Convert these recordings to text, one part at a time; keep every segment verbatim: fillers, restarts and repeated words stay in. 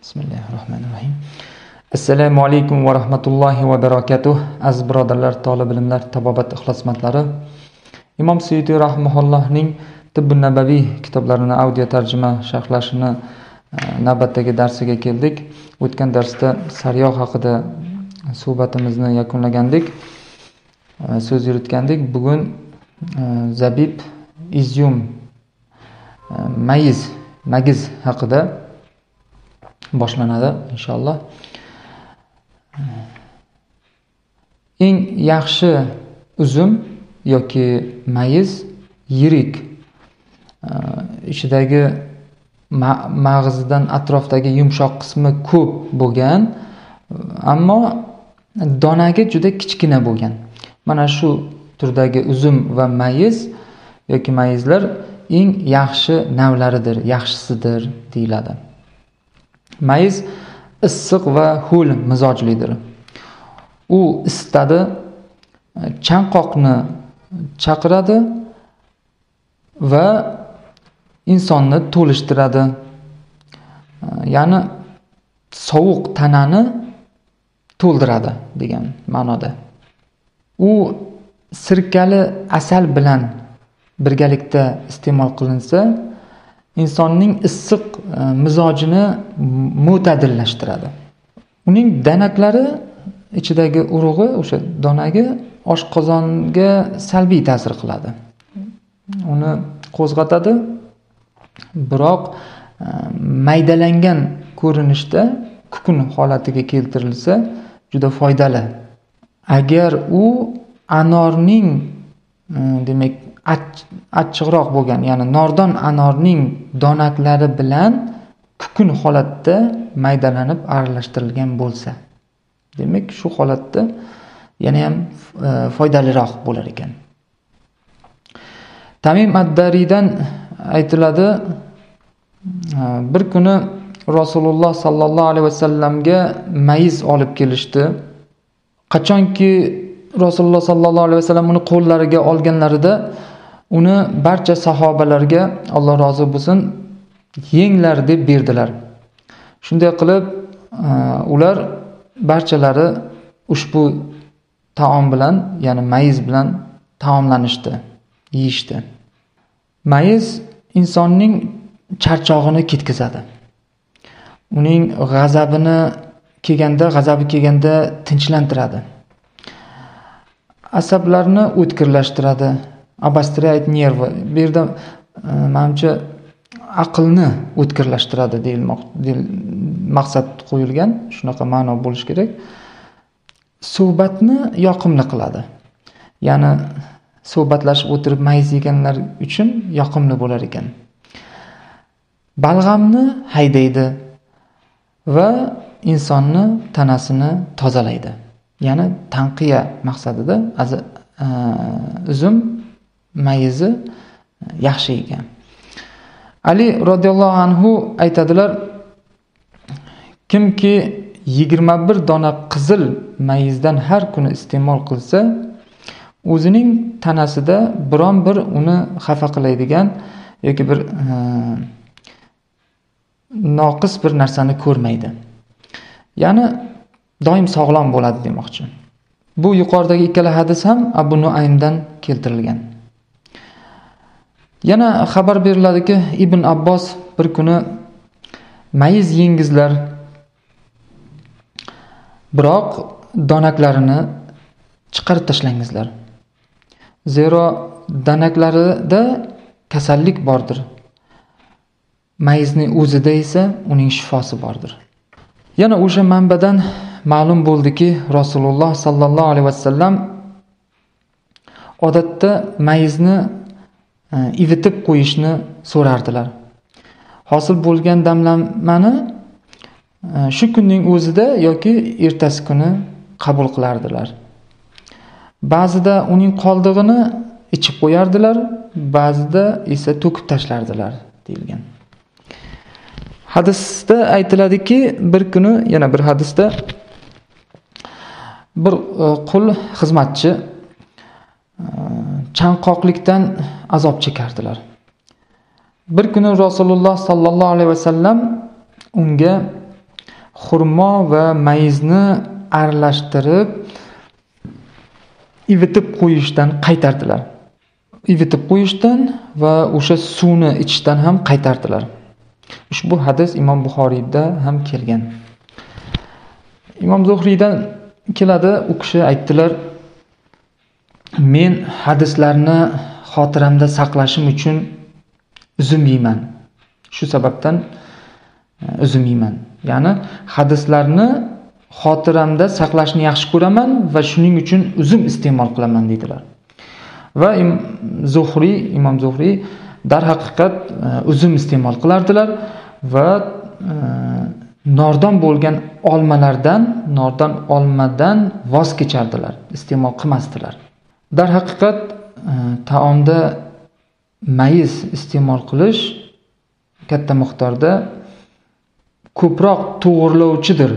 Bismillahirrahmanirrahim. Assalamu alaykum va rahmatullohi va barakatuh. Aziz birodarlar, talab ilmlar, tabobat ixlosmandlari. Imom Suyuti rahimahullohning Tibbun nabaviy kitoblarini audio tarjima sharhlashini navbatdagi darsiga keldik. O'tgan darsda sariyog' haqida suhbatimizni yakunlagandik. So'z yuritgandik. Bugun zabib, izyum, mayiz, magiz haqida boshlanadi inshaalloh. Eng yaxshi uzum yoki mayiz yirik, ichidagi mag'zidan atrofdagi yumshoq qismi ko'p bo'lgan, ammo donaga juda kichkina bo'lgan. Mana shu turdagi uzum va mayiz yoki mayizlar eng yaxshi navlaridir, yaxshisidir deyiladi. Mayiz issiq va ho'l mizojlidir. U istadi, chanqoqni chaqiradi va insonni to'lishtiradi. Ya'ni sovuq tanani to'ldiradi degan ma'noda. U sirkali asal bilan birgalikda iste'mol qilinsa, insonning issiq mizojini mo'tadillashtiradi. Uning danaklari, ichidagi urug'i, o'sha donagi oshqozonga salbiy ta'sir qiladi. Uni qo'zg'atadi. Biroq maydalangan ko'rinishda kukun holatiga keltirilsa juda foydali. Agar u anorning, demak, achchiqroq bo'lgan, ya'ni nordon anorning donaklari bilan kukun holatda maydalanib aralashtirilgan bo'lsa, demak, shu holatda yana ham foydaliroq bo'lar ekan. Tamim ad-Dariydan aytiladi, bir kuni Rasululloh sallallohu alayhi vasallamga mayiz olib kelishdi. Qachonki Rasululloh sallallohu alayhi vasallam uni qo'llariga olganlarida, uni barcha sahobalarga Alloh rozi bo'lsin, yenglar deb berdilar. Shunday qilib ular barchalari ushbu taom bilan, ya'ni mayiz bilan taomlanishdi, yeyishdi. Mayiz insonning charchog'ini ketkizadi. Uning g'azabini kelganda, g'azabi kelganda tinchlantiradi. Asablarni o'tkirlashtiradi. Abastriat nervi. Bu yerda menimcha aqlni o'tkirlashtiradi deyil maqsad qo'yilgan, shunaqa ma'no bo'lish kerak. Suhbatni yoqimli qiladi. Ya'ni suhbatlashib o'tirib mayiz yeganlar uchun yoqimli bo'lar ekan. Balg'amni haydaydi va insonni tanasini tozalaydi. Ya'ni tanqiya maqsadida uzum mayizi yaxshi ekan. Ali radhiyallohu anhu aytadilar, kimki yigirma bir dona qizil mayizdan har kuni iste'mol qilsa, o'zining tanasida biron bir uni xafa qiladigan yoki bir e, noqis bir narsani ko'rmaydi. Ya'ni doim sog'lom bo'ladi demoqchi. Bu yuqoridagi ikkala hadis ham Abu Nuaymdan keltirilgan. Yana xabar beriladiki, Ibn Abbos bir kuni mayiz yengizlar, biroq donaklarini chiqarib tashlangizlar. Zero danaklarida kasallik bordir. Mayizni o'zida esa uning shifosi bordir. Yana o'sha manbadan ma'lum bo'ldiki, Rasululloh sallallohu alayhi vasallam odatda mayizni ivitib qo'yishni so'rardilar. Hosil bo'lgan damlamani shu kunning o'zida yoki ertasi kuni qabul qilardilar. Ba'zida uning qoldig'ini ichib qo'yardilar, ba'zida esa to'kib tashlardilar deyilgan. Hadisda aytiladiki, bir kuni, yana bir hadisda, bir qul xizmatchi chanqoqlikdan azob chekardilar. Bir kuni Rasululloh sallallohu alayhi vasallam unga xurmo va mayizni aralashtirib ivitib qo'yishdan qaytardilar. Ivitib qo'yishdan va o'sha suvni ichishdan ham qaytardilar. Ushbu hadis Imom Buxoriyda ham kelgan. Imom Zuhriydan keladi, u kishi aytdilar: "Men hadislarni xotiramda saqlashim uchun uzum yeyman. Shu sababdan uzum yeyman." Ya'ni hadislarni xotiramda saqlashni yaxshi ko'raman va shuning uchun uzum iste'mol qilaman dedilar. Va im, Zuhriy, Imom Zuhriy darhaqiqat uzum iste'mol qilardilar va e, nordan bo'lgan olmalardan, nordan olmadan voz kechardilar, iste'mol qilmasdilar. Darhaqiqat e, taomda mayiz iste'mol qilish katta miqdorda ko'proq to'g'rilovchidir.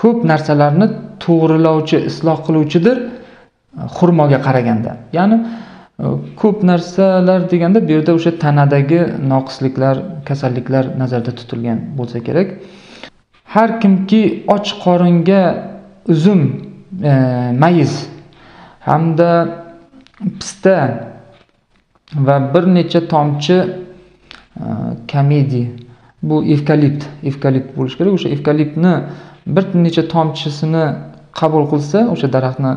Ko'p narsalarni to'g'rilovchi, isloh qiluvchidir xurmoga qaraganda. Ya'ni ko'p narsalar deganda bu yerda o'sha tanadagi noqisliklar, kasalliklar nazarda tutilgan bo'lsa kerak. Har kimki och qoringa uzum, e, mayiz hamda pista va bir necha tomchi e, komedi, bu evkalipt, evkalipt bo'lish kerak. O'sha evkaliptni bir necha tomchisini qabul qilsa, o'sha daraxtni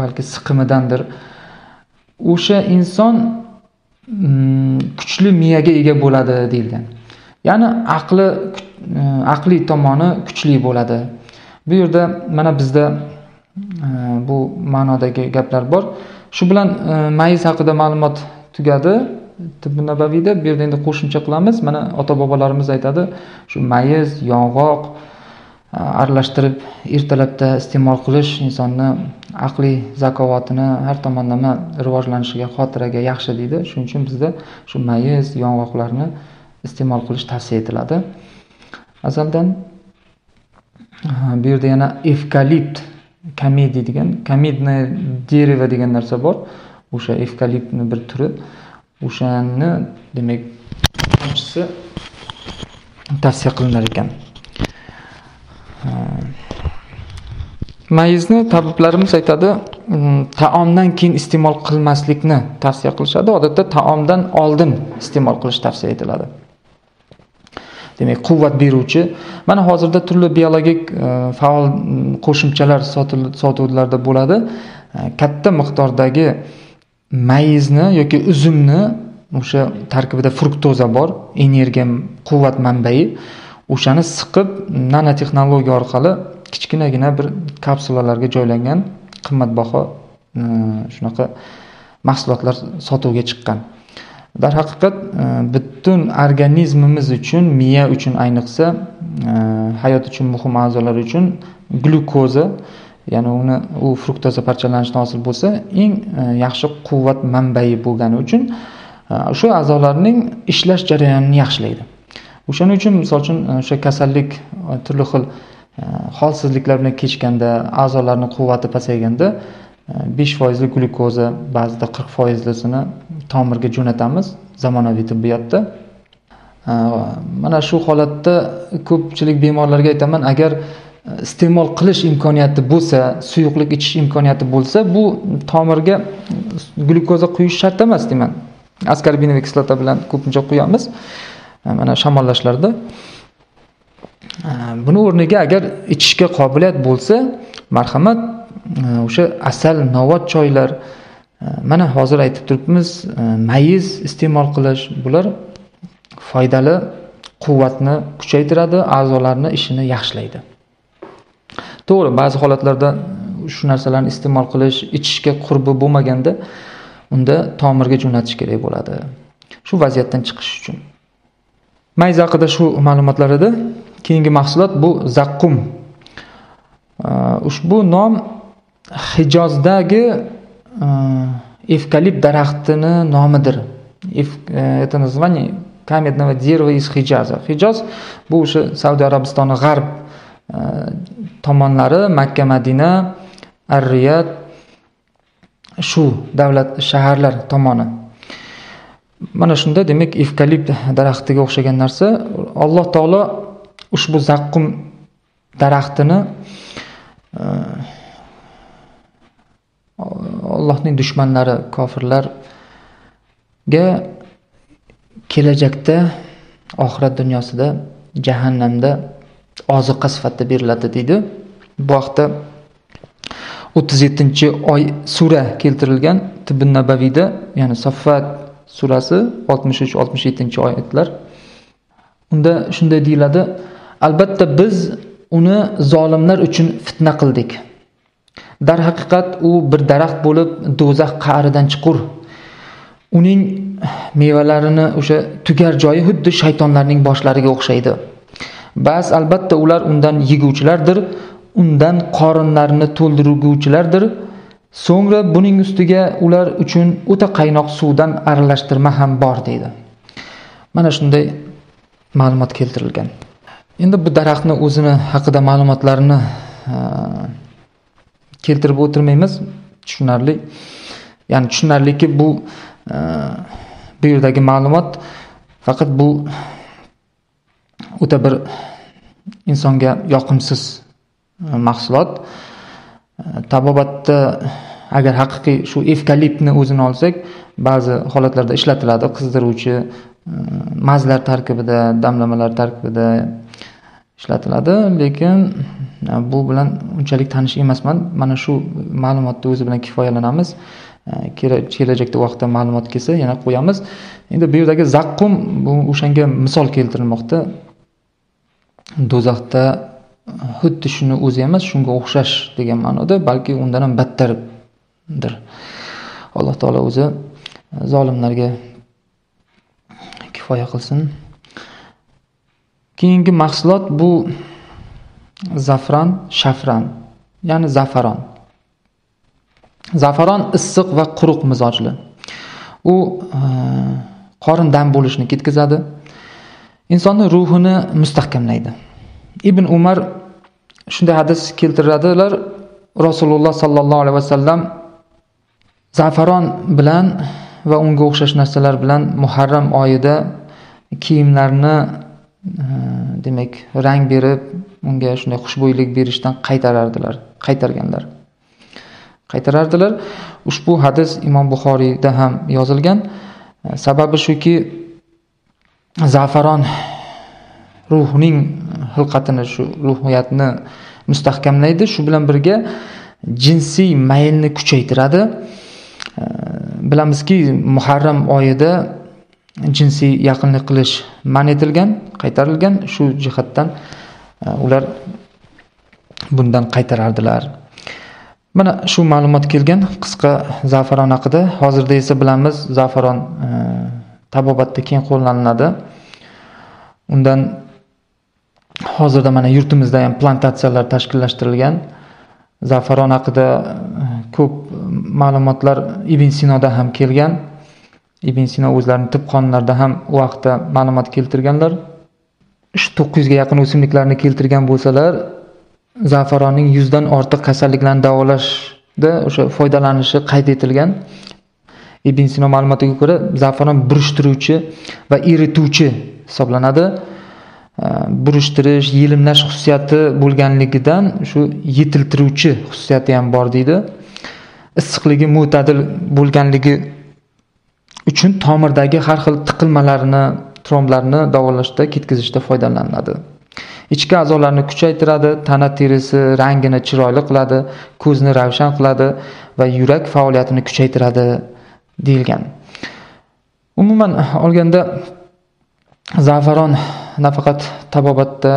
balki siqimidandir, o'sha inson kuchli miyaga ega bo'ladi deyilgan. Ya'ni aqli aqli tomoni kuchli bo'ladi. Bu yerda mana bizda bu ma'nodagi gaplar bor. Shu bilan mayiz haqida ma'lumot tugadi. Tibbi nabaviyda bu yerda endi qo'shimcha qilamiz. Mana ota-bobolarimiz aytadi, shu mayiz, yong'oq aralashtirib ertalabda iste'mol qilish insonni aqliy zakovatini har tomonlama rivojlanishiga, xotiraga yaxshi deydi. Shuning uchun bizda shu mayiz, yong'oqlarni iste'mol qilish tavsiya etiladi. Azaldan bu yerda yana evkalipt komedi degan, komedni derevo degan narsa bor. O'sha evkaliptni bir turi. O'shani demak tomchisi tavsiya qilinar ekan. Mayizni tabiblarimiz aytadi, taomdan keyin iste'mol qilmaslikni tavsiya qilishadi. Odatda taomdan oldin iste'mol qilish tavsiya etiladi. Demak, quvvat beruvchi. Mana hozirda turli biologik faol qo'shimchalar sotuvlarda bo'ladi. Katta miqdordagi mayizni yoki uzumni, o'sha tarkibida fruktoza bor, energiya, quvvat manbai, o'shani siqib nanotexnologiya orqali kichkinagina bir kapsulalarga joylangan qimmatbaho shunaqa mahsulotlar sotuvga chiqqan. Darhaqiqat butun organizmimiz uchun, miya uchun ayniqsa, hayot uchun, muhim a'zolar uchun glyukoza, ya'ni uni u fruktoza parchalanishidan hosil bo'lsa, eng yaxshi quvvat manbai bo'lgani uchun o'sha a'zolarning ishlash jarayonini yaxshilaydi. O'shaning uchun masalan o'sha kasallik, turli xil holsizliklar bilan kechganda, a'zolarni quvvati pasayganda besh foiz lik glyukoza, ba'zida qirq foiz lisini tomirga jo'natamiz zamonaviy tibbiyotda. Mana shu holatda ko'pchilik bemorlarga aytaman, agar iste'mol qilish imkoniyati bo'lsa, suyuqlik ichish imkoniyati bo'lsa, bu tomirga glyukoza quyish shart emas deyman. Askorbinoviy kislota bilan ko'pincha quyamiz mana shamollashlarda. Buni o'rniga agar ichishga qobiliyat bo'lsa, marhamat, o'sha asal, novot choylar, mana hozir aytib turibmiz, mayiz iste'mol qilish, bular foydali, quvvatni kuchaytiradi, a'zolarni ishini yaxshilaydi. To'g'ri, ba'zi holatlarda shu narsalarni iste'mol qilish, ichishga qurbi bo'lmaganda unda tomirga jo'natish kerak bo'ladi. Shu vaziyatdan chiqish uchun mayiz haqida shu ma'lumotlar edi. Keyingi mahsulot bu zaqqum. Ushbu nom Hijozdagi evkalipt daraxtining nomidir. Это название каменного дерева из Хиджаза. Хиджоз bu o'sha Saudiya Arabistoni g'arb tomonlari, Makka, Madina, Ar-Riyod, shu davlat shaharlar tomoni. Mana shunda demak evkalipt daraxtiga o'xshagan narsa Alloh taolo ushbu zaqqum daraxtini Allohning dushmanlari kofirlarga kelajakda oxirat dunyosida jahannamda oziqa sifatida beriladi deydi. Bu vaqtda o'ttiz yettinchi oy sura keltirilgan Tibbun Nabaviyda, ya'ni Saffat surasi oltmish uch oltmish yettinchi oyatlar. Unda shunday deyiladi: albatta biz uni zolimlar uchun fitna qildik. Darhaqiqat u bir daraxt bo'lib, do'zax qa'ridan chiqur. Uning mevalarini o'sha tugar joyi xuddi shaytonlarning boshlariga o'xshaydi. Bas albatta ular undan yeguvchilardir, undan qorinlarini to'ldiruvchilardir. So'ngra buning ustiga ular uchun o'ta qaynoq suvdan aralashtirma ham bor deydi. Mana shunday ma'lumot keltirilgan. Endi bu daraxtning o'zini haqida ma'lumotlarni keltirib o'tirmaymiz. Tushunarli. Ya'ni tushunarliki bu bu yerdagi ma'lumot faqat bu o'ta bir insonga yoqimsiz mahsulot. Tabobatda agar haqiqiy shu evkaliptni o'zini olsak, ba'zi holatlarda ishlatiladi, qizdiruvchi mazlar tarkibida, damlamalar tarkibida ishlatiladi, lekin bu bilan unchalik tanish emasman. Mana shu ma'lumotni o'zi bilan kifoyalanamiz. Kelajakda vaqtda ma'lumot kelsa yana qo'yamiz. Endi bu yerdagi zaqqum bu o'shanga misol keltirilmoqda. Do'zaxda xuddi shuni o'zi emas, shunga o'xshash degan ma'noda, balki undan ham battardir. Alloh taolo o'zi zolimlarga kifoya qilsin. Keyingi mahsulot bu zafran, shafran, ya'ni zafaron. Zafaron issiq va quruq mizojli. U qorin dam bo'lishni ketkazadi, insonning ruhini mustahkamlaydi. Ibn Umar shunday hadis keltiradilar. Rasululloh sallallohu alayhi vasallam zafaron bilan va unga o'xshash narsalar bilan Muharram oyida kiyimlarni demak rang berib, unga shunday xushbo'ylik berishdan qaytarardilar, qaytarganlar. Qaytarardilar. Ushbu hadis Imom Buxoriyda ham yozilgan. Sababi shuki, zafaron ruhning hilqatini, shu ruhiyatni mustahkamlaydi, shu bilan birga jinsiy maylni kuchaytiradi. Bilamizki, Muharram oyida jinsiy yaqinlik qilish man etilgan, qaytarilgan. Shu jihatdan ular bundan qaytarardilar. Mana shu ma'lumot kelgan qisqa zafaron haqida. Hozirda esa bilamiz, zafaron e, tabobatda keng qo'llaniladi. Undan hozirda mana yurtimizda ham plantatsiyalar tashkillashtirilgan. Zafaron haqida ko'p ma'lumotlar Ibn Sinoda ham kelgan. Ibn Sino o'zlarining tib qonunlarida ham u haqda ma'lumot keltirganlar. to'qqiz yuzga yaqin o'simliklarni keltirgan bo'lsalar, zafaronning yuzdan ortiq kasalliklarni davolashda o'sha foydalanishi qayd etilgan. Ibn Sino ma'lumotiga ko'ra, zafaron burishtiruvchi va erituvchi hisoblanadi. Burishtirish, yelimlash xususiyati bo'lganligidan shu yetiltiruvchi xususiyati ham bor deydi. Issiqligi mo'tadil bo'lganligi uchun tomirdagi har xil tiqilmalarni, tromblarni davolashda, ketkazishda foydalaniladi. Ichki a'zolarni kuchaytiradi, tana terisi rangini chiroyli qiladi, ko'zni ravshan qiladi va yurak faoliyatini kuchaytiradi deyilgan. Umuman olganda, zafaron nafaqat tabobatda,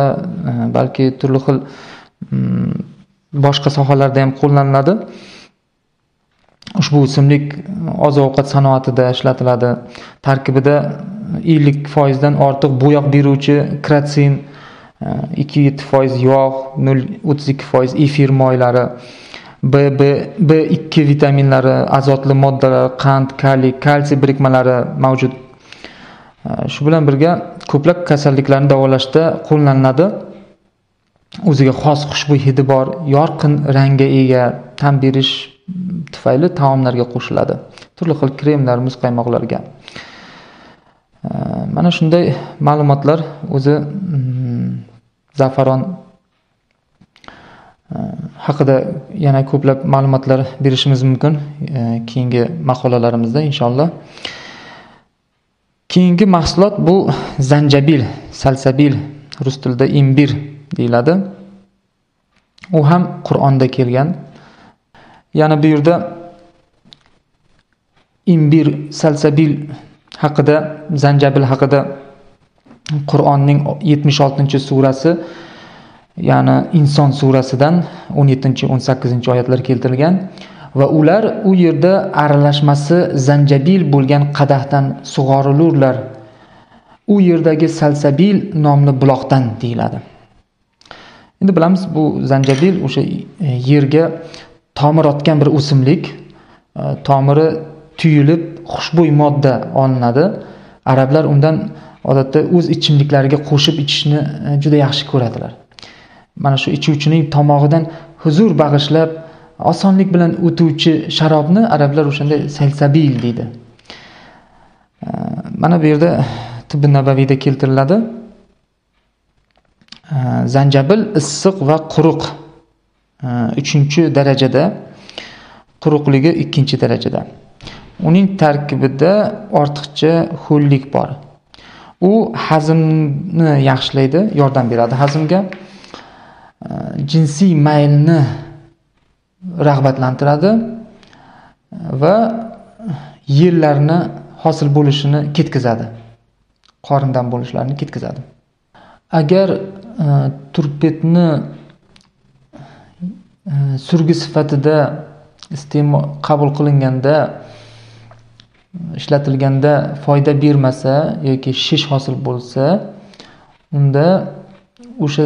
balki turli xil boshqa sohalarda ham qo'llaniladi. Ushbu o'simlik oziq-ovqat sanoatida ishlatiladi. Tarkibida ellik foiz dan ortiq bo'yoq beruvchi kreatsin, ikki butun yetti foiz yog', o'ttiz ikki foiz efir moylari, B B B ikki vitaminlari, azotli moddalar, qand, kaliy, kalsiy birikmalari mavjud. Shu bilan birga ko'plab kasalliklarni davolashda qo'llaniladi. O'ziga xos xushbo'y hidi bor, yorqin rangga ega, ta'm berish tufayli taomlarga qo'shiladi. Turli xil kremlar, muzqaymoqlarga. Mana shunday ma'lumotlar o'zi zafaron haqida yana ko'plab ma'lumotlar berishimiz mumkin keyingi maqolalarimizda inshaalloh. Keyingi mahsulot bu zanjabil, salsabil, rus tilida imbir deyiladi. U ham Qur'onda kelgan. Yana bu yerda imbir, salsabil haqida, zanjabil haqida Qur'onning yetmish oltinchi surasi, ya'ni Inson surasidan o'n yettinchi o'n sakkizinchi oyatlar keltirilgan va ular u yerda aralashmasi zanjabil bo'lgan qadahdan sug'orilurlar. U yerdagi salsabil nomli buloqdan deyiladi. Endi bilamiz, bu zanjabil o'sha yerga tomir otgan bir o'simlik, tomiri tuyulib xushbo'y modda olinadi. Arablar undan odatda o'z ichimliklariga qo'shib ichishni juda yaxshi ko'radilar. Mana shu ichuvchining tomog'idan huzur bag'ishlab osonlik bilan o'tuvchi sharobni arablar o'shanda salsabil deydi. Mana bu yerda Tibbi Nabaviyda keltiriladi. Zanjabil issiq va quruq uchinchi darajada, quruqligi ikkinchi darajada. Uning tarkibida ortiqcha xullik bor. U hazmni yaxshilaydi, yordam beradi hazmga. Jinsiy maylni rag'batlantiradi va yillarni hosil bo'lishini ketkizadi. Qorindan bo'lishlarini ketkizadi. Agar e, turpetni e, surgi sifatida iste'mol qabul qilinganda, ishlatilganda foyda bermasa yoki shish hosil bo'lsa, unda o'sha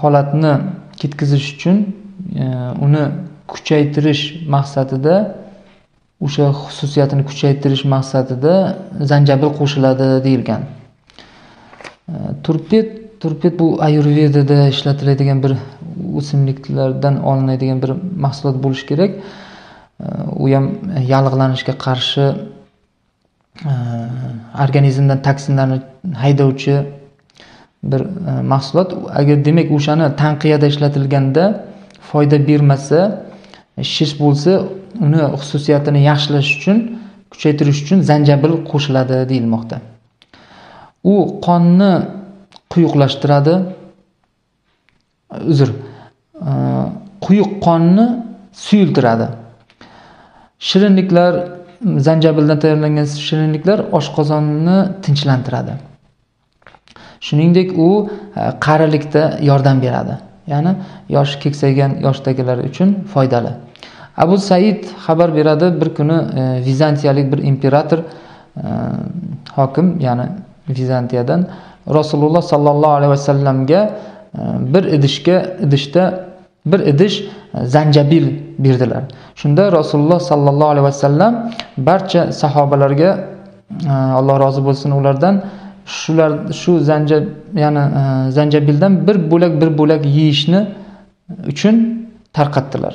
holatni ketkizish uchun e, uni kuchaytirish maqsadida, o'sha xususiyatini kuchaytirish maqsadida zanjabil qo'shiladi deyilgan. Turpet, turpet bu ayurvedada ishlatiladigan bir o'simliklardan olinadigan bir mahsulot bo'lishi kerak. U ham yallig'lanishga qarshi, organizmdan toksinlarni haydovchi bir mahsulot. Agar demak o'shani tanqiyada ishlatilganda foyda bermasa, shish bo'lsa, uni xususiyatini yaxshilash uchun, kuchaytirish uchun zanjabil qo'shiladi deyilmoqda. U qonni quyuqlashtiradi. Uzr, quyuq qonni suyultiradi. Shirinliklar, zanjabildan tayyorlangan shirinliklar oshqozonni tinchlantiradi. Shuningdek, u qarilikda yordam beradi. Ya'ni yosh keksaygan yoshdagilar uchun foydali. Abu Said xabar beradi, bir kuni e, Vizantiyalik bir imperator, e, hokim, ya'ni Vizantiyadan Rasululloh sallallohu alayhi vasallamga e, bir idishga idishda bir idish zanjabil berdilar. Shunda Rasululloh sallallohu alayhi vasallam barcha sahobalarga, e, Alloh rozi bo'lsin ulardan, shular shu zanjab ya'ni e, zanjabildan bir bo'lak bir bo'lak yeyishni uchun tarqatdilar.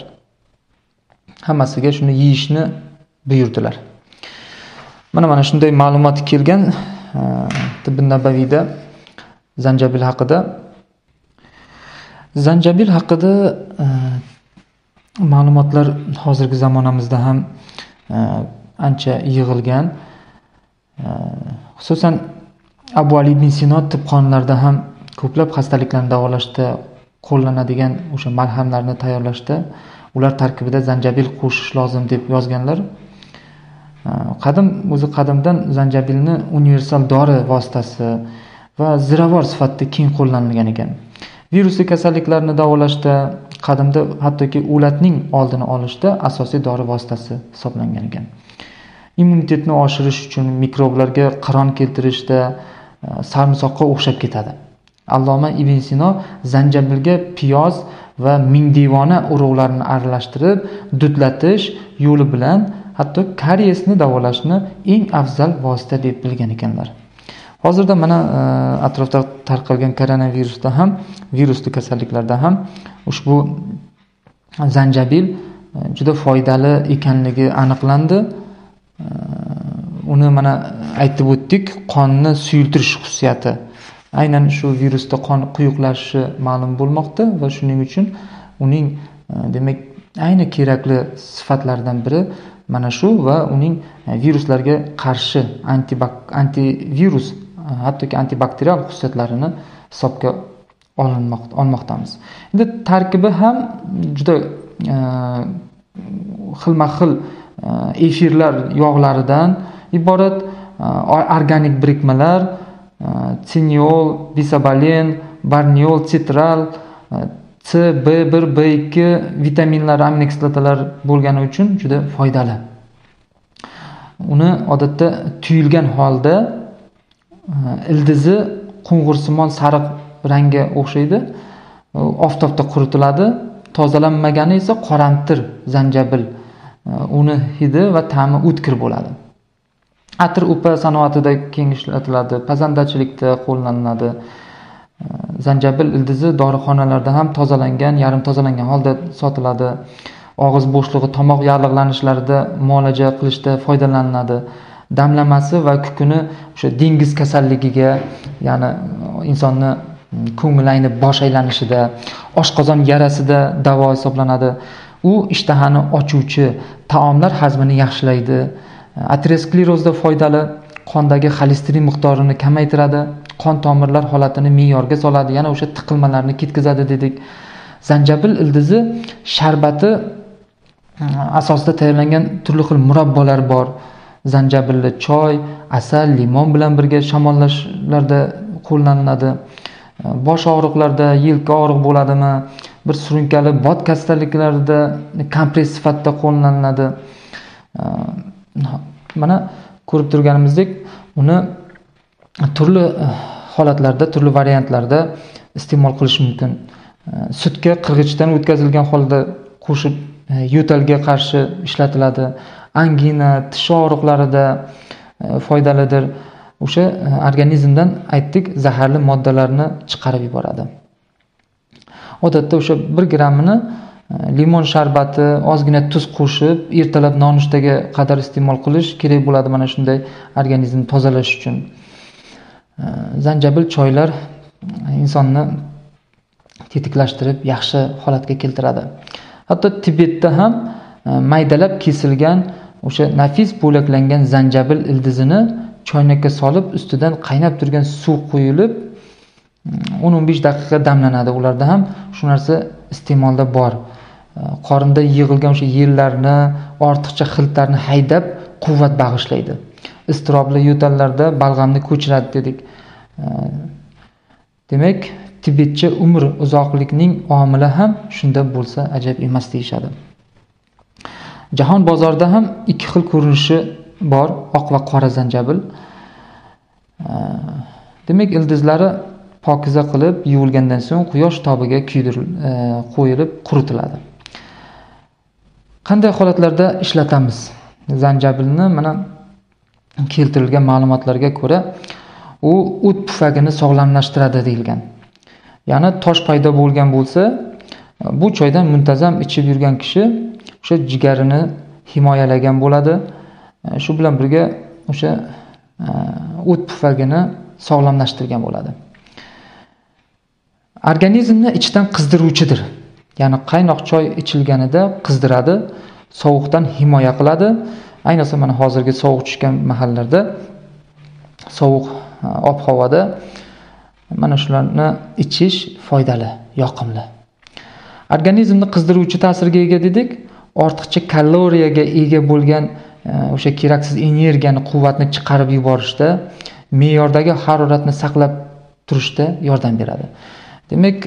Hammasiga shuni yeyishni buyurdilar. Mana mana shunday ma'lumot kelgan Tibbi Nabaviyda zanjabil haqida. Zanjabil haqida ma'lumotlar hozirgi zamonamizda ham ancha yig'ilgan. Xususan Abu Ali ibn Sino tibxonlarda ham ko'plab xastaliklarni davolashda qo'llanadigan o'sha malhamlarni tayyorlashda ular tarkibida zanjabil qo'shish lozim deb yozganlar. Qadim o'zi qadimdan zanjabilni universal dori vositasi va ziravor sifatida keng qo'llanilgan ekan. Virusli kasalliklarni davolashda qadimda hattoki o'latning oldini olishda asosiy dori vositasi hisoblangan ekan. Immunitetni oshirish uchun mikroblarga qiron keltirishda sarmisoqqa o'xshab ketadi. Alloma Ibn Sino zanjabilga piyoz va mingdevona urug'larini aralashtirib, dudlatish yo'li bilan hatto kariyesni davolashni eng afzal vosita deb bilgan ekanlar. Hozirda mana atrofda tarqalgan koronavirusda ham, virusli kasalliklarda ham ushbu zanjabil juda foydali ekanligi aniqlandi. Uni mana aytib o'tdik. o'tdik, qonni suyultirish xususiyati. Aynan shu virusda qon quyuqlashi ma'lum bo'lmoqda va shuning uchun uning demak ayni kerakli sifatlardan biri mana shu va uning viruslarga qarshi antivirus hattoki antibakterial xususiyatlarini hisobga olinmoqda olmoqdamiz. Endi tarkibi ham juda xilma-xil efirlar yog'laridan iborat organik birikmalar, tiniol, bisabalen, barniol, sitral, C, B bir, B ikki vitaminlar, aminokislotalar bo'lgani uchun juda foydali. Uni odatda tuyilgan holda ildizi qo'ng'irsimon sariq rangga o'xshaydi. Oftobda quritiladi. Tozalanmagani esa qoramtir zanjabil uni hidi va ta'mi o'tkir bo'ladi. Atir upa sanoatida keng ishlatiladi, pazandachilikda qo'llaniladi. Zanjabil ildizi dorixonalarda ham tozalangan, yarim tozalangan holda sotiladi. Og'iz bo'shlig'i, tomoq yallig'lanishlarida muolaja qilishda foydalaniladi. Damlamasi va kukuni o'sha dengiz kasalligiga, ya'ni insonni ko'ngil aynib bosh aylanishida, oshqozon yarasida davo hisoblanadi. U ishtahani ochuvchi, taomlar hazmini yaxshilaydi. Aterosklerozda foydali, qondagi xolesterin miqdorini kamaytiradi, qon tomirlar holatini me'yorga soladi, yana o'sha tiqilmalarni ketkazadi dedik. Zanjabil ildizi sharbati asosida tayyorlangan turli xil murabbolar bor. Zanjabilli choy, asal, limon bilan birga shamollashlarda qo'llaniladi. Bosh og'riqlarda, yelka og'riq bo'ladimi, bir surunkali bot kasalliklarida kompress sifatida qo'llaniladi. Mana ko'rib turganimizdek, uni turli holatlarda, turli variantlarda iste'mol qilish mumkin. Sutga qirg'ichdan o'tkazilgan holda qo'shib yo'talga qarshi ishlatiladi. Angina, tish og'riqlarida foydalidir. O'sha organizmdan aytdik zaharli moddalarni chiqarib yuboradi. Odatda o'sha bir grammini limon sharbati, ozgina tuz qo'shib ertalab nonushtaga qadar iste'mol qilish kerak bo'ladi mana shunday organizmni tozalash uchun. Zanjabil choylar insonni tetiklashtirib yaxshi holatga keltiradi. Hatto Tibetda ham maydalab kesilgan o'sha nafis bo'laklangan zanjabil ildizini choynakka solib, ustidan qaynab turgan suv quyilib o'n o'n besh daqiqa damlanadi. Ularda ham shu narsa iste'molda bor. Qorinda yig'ilgan o'sha yellarni, ortiqcha xiltlarni haydab quvvat bag'ishlaydi. Iztirobli yo'tallarda balg'amni ko'chiradi dedik. Demak, Tibetcha umr uzoqlikning omili ham shunda bo'lsa ajab emas deyshadi. Jahon bozorida ham ikki xil ko'rinishi bor, oq va qora zanjabil. Demak, ildizlari pokiza qilib yuvilgandan so'ng quyosh tobiga kuydirib qo'yilib quritiladi. Qanday holatlarda ishlatamiz zanjabilni? Mana keltirilgan ma'lumotlarga ko'ra, u o't pufagini sog'lomlashtiradi deyilgan. Ya'ni tosh paydo bo'lgan bo'lsa, bu choydan muntazam ichib yurgan kishi o'sha jigarini himoyalagan bo'ladi. Shu bilan birga o'sha o't pufagini sog'lomlashtirgan bo'ladi. Organizmni ichdan qizdiruvchidir. Ya'ni qaynoq choy ichilganida qizdiradi, sovuqdan himoya qiladi. Ayniqsa mana hozirgi sovuq tushgan mahallarda, sovuq ob-havoda mana shularni ichish foydali, yoqimli. Organizmni qizdiruvchi ta'sirga ega dedik. Ortiqcha kaloriyaga ega bo'lgan o'sha keraksiz energiyani, quvvatni chiqarib yuborishda, me'yordagi haroratni saqlab turishda yordam beradi. Demak,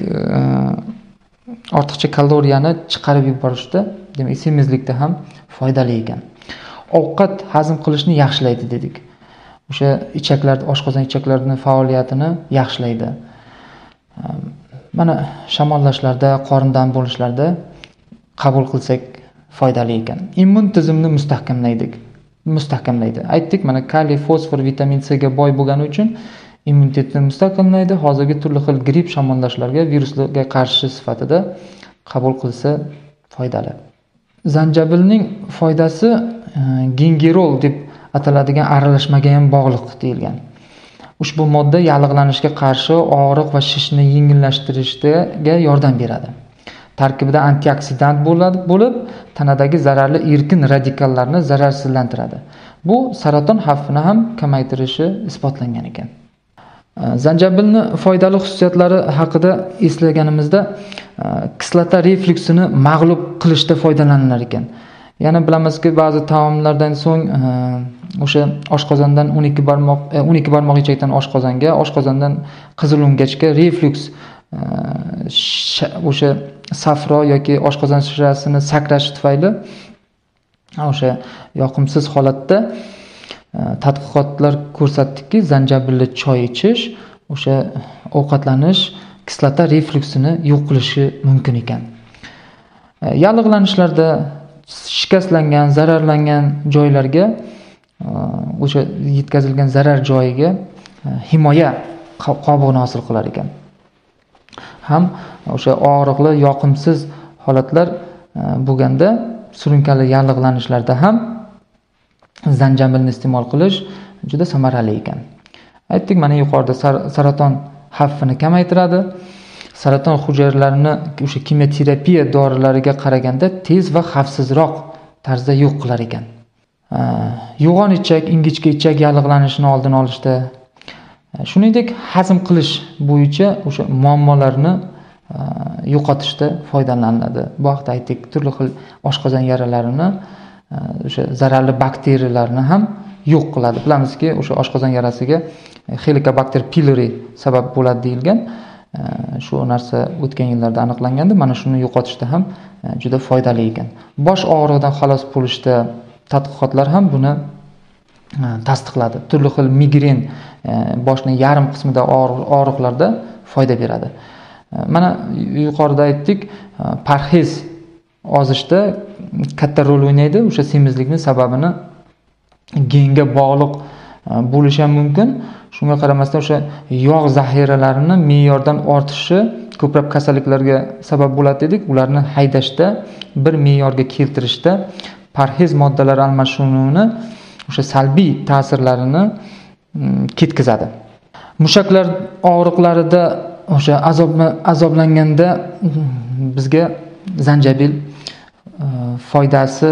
ortiqcha kaloriyani chiqarib yuborishda, demak, semizlikda ham foydali ekan. Ovqat hazm qilishni yaxshilaydi dedik. O'sha ichaklar, oshqozon ichaklarining faoliyatini yaxshilaydi. Mana shamollashlarda, qorin dam bo'lishlarda qabul qilsak foydali ekan. Immun tizimini mustahkamlaydik. Mustahkamlaydi. Aytdik, mana kaliy, fosfor, vitamin C ga boy bo'lgani uchun immunitetni mustahkamlaydi. Hozirgi turli xil gripp shamollashlarga, viruslarga qarshi sifatida qabul qilsa foydali. Zanjabilning foydasi gingerol deb ataladigan aralashmaga ham bog'liq deyilgan. Ushbu modda yallig'lanishga qarshi og'riq va shishni yengillashtirishga yordam beradi. Tarkibida antioksidant bo'lib, tanadagi zararli erkin radikallarni zararsizlantiradi. Bu saraton xavfini ham kamaytirishi isbotlangan ekan. Zanjabilni foydali xususiyatlari haqida eslaganimizda kislota refluksini mag'lub qilishda foydalanilar ekan. Yana bilamizki, ba'zi taomlardan so'ng o'sha oshqozondan o'n ikki barmoq o'n ikki barmoq ichakdan oshqozonga, oshqozondan qizilungacha refluks o'sha safro yoki oshqozon shirasini sakrashi tufayli o'sha yoqimsiz holatda tadqiqotlar ko'rsatdiki, zanjabilli choy ichish o'sha ovqatlanish kislota refluksini yo'q qilishi mumkin ekan. Yallig'lanishlarda shikastlangan, zararlangan joylarga o'sha yetkazilgan zarar joyiga himoya qobig'ini hosil qilar ekan. Ham o'sha og'riqli, yoqimsiz holatlar bo'lganda, surunkali yallig'lanishlarda ham zanjabilni iste'mol qilish juda samarali ekan. Aytdik, mana yuqorida saraton xavfini kamaytiradi. Saraton hujayralarini o'sha kimyoterapiya dorilariga qaraganda tez va xavfsizroq tarzda yo'q qilar ekan. Yo'g'on ichak, ingichka ichak yallig'lanishini oldini olishda, shuningdek hazm qilish bo'yicha o'sha muammolarni yo'qotishda foydalaniladi. Bu haqda aytdik, turli xil oshqozon yaralarini, o'sha zararli bakteriyalarni ham yo'q qiladi. Bilamizki, o'sha oshqozon yarasiga Helicobacter pylori sabab bo'ladi deyilgan. Shu narsa o'tgan yillarda aniqlanganda, mana shuni yo'qotishda ham juda foydali ekan. Bosh og'rig'idan xalos bo'lishda tadqiqotlar ham buni tasdiqladi. Turli xil migren, boshning yarim qismida og'riqlarda foyda beradi. Mana yuqorida aytdik, parhez ozishda katta rol o'ynaydi. O'sha semizlikning sababini genga bog'liq bo'lishi ham mumkin. Shunga qaramasdan o'sha yog' zaxiralarini me'yordan ortishi ko'plab kasalliklarga sabab bo'ladi dedik. Ularni haydashda, bir me'yorga keltirishda parhez moddalari almashinuvini o'sha salbiy ta'sirlarini ketkizadi. Mushaklar og'riqlarida o'sha azoblanganda bizga zanjabil foydasi,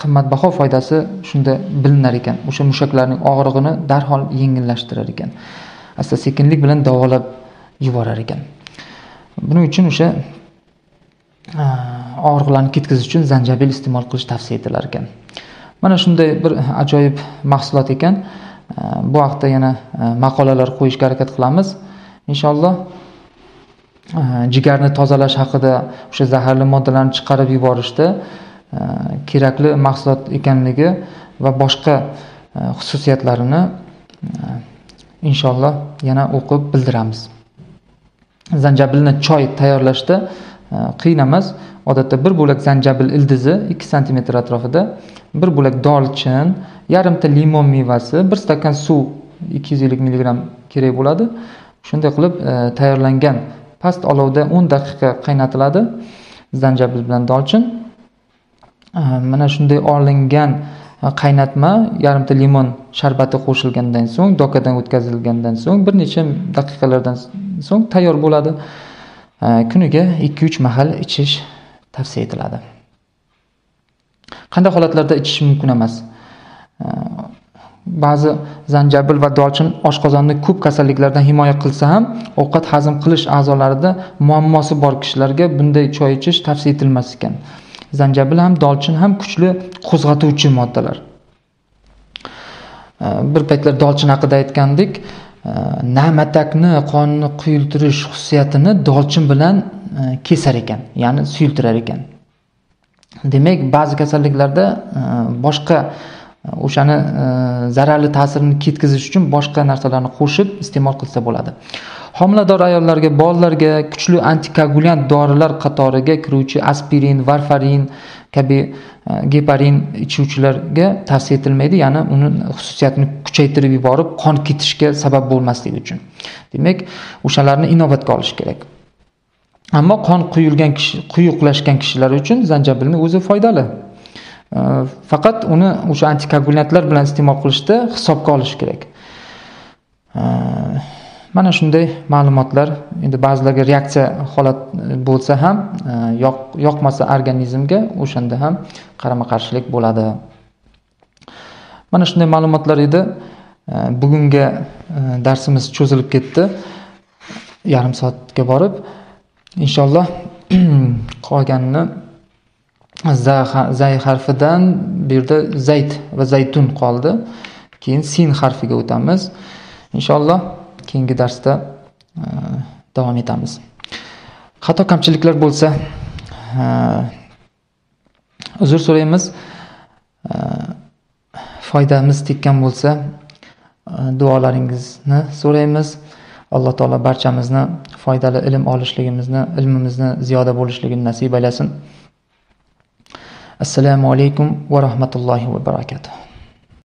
qimmatbaho foydasi shunda bilinar ekan. O'sha mushaklarning og'rig'ini darhol yengillashtirar ekan. Asta-sekinlik bilan davolab yuborar ekan. Buning uchun o'sha og'riqlarni ketkizish uchun zanjabil iste'mol qilish tavsiya etilar ekan. Mana shunday bir ajoyib mahsulot ekan. Bu haqda yana maqolalar qo'yishga harakat qilamiz, inshaalloh. Jigarni tozalash haqida, o'sha zaharli moddalarni chiqarib yuborishda kerakli mahsulot ekanligi va boshqa xususiyatlarini inshaalloh yana o'qib bildiramiz. Zanjabilni choy tayyorlashda qiyin emas. Odatda bir bo'lak zanjabil ildizi ikki santimetr atrofida, bir bo'lak dolchin, yarimta limon mevasi, bir stakan suv ikki yuz ellik milligramm kerak bo'ladi. Shunday qilib tayyorlangan past olovda o'n daqiqa qaynatiladi. Zanjabil bilan dolchin. Mana shunday olingan qaynatma yarimta limon sharbati qo'shilgandan so'ng, dokadan o'tkazilgandan so'ng bir necha daqiqalardan so'ng tayyor bo'ladi. Kuniga ikki uch mahal ichish tavsiya etiladi. Qanday holatlarda ichish mumkin emas? Ba'zi zanjabil va dolchin oshqozonni ko'p kasalliklardan himoya qilsa ham, ovqat hazm qilish a'zolarida muammosi bor kishilarga bunday choy ichish tavsiya etilmas ekan. Zanjabil ham, dolchin ham kuchli qo'zg'atuvchi moddalar. Bir paytlar dolchin haqida aytgandik, na'matakni, qonni quyultirish xususiyatini dolchin bilan kesar ekan, ya'ni suyultirar ekan. Demak, ba'zi kasalliklarda boshqa o'shani zararli ta'sirini ketkizish uchun boshqa narsalarni qo'shib iste'mol qilsa bo'ladi. Homilador ayollarga, bolalarga kuchli antikoagulyant dorilar qatoriga kiruvchi aspirin, varfarin kabi geparin ichuvchilarga tavsiya etilmaydi, ya'ni uni xususiyatini kuchaytirib yuborib, qon ketishga sabab bo'lmasligi uchun. Demak, o'shalarni inobatga olish kerak. Ammo qon quyulgan kishi, quyuqlashgan kishilar uchun zanjabilning o'zi foydali. Fakat onu o'sha antikoagulantlar bilan iste'mol qilishda hisobga olish kerak. Mana shunday ma'lumotlar. Endi ba'zilarga reaksiya holat bo'lsa ham, yoqmasa organizmga, o'shanda ham qarama-qarshilik bo'ladi. Mana shunday ma'lumotlar edi. Bugungi darsimiz cho'zilib ketdi. Yarim soatga borib, inshaalloh qolganini zay harfidan bu yerda zayt va zaytun qoldi. Keyin sin harfiga o'tamiz. İnşallah keyingi darsda e, davom etamiz. Xato kamchiliklar bo'lsa, e, uzr so'raymiz. E, foydamiz tekkan bo'lsa, e, duolaringizni so'raymiz. Alloh taolo barchamizni foydali ilm olishligimizni, ilmimizni ziyoda bo'lishligini nasib aylasin. Assalomu alaykum va rahmatullohi va barakatuh.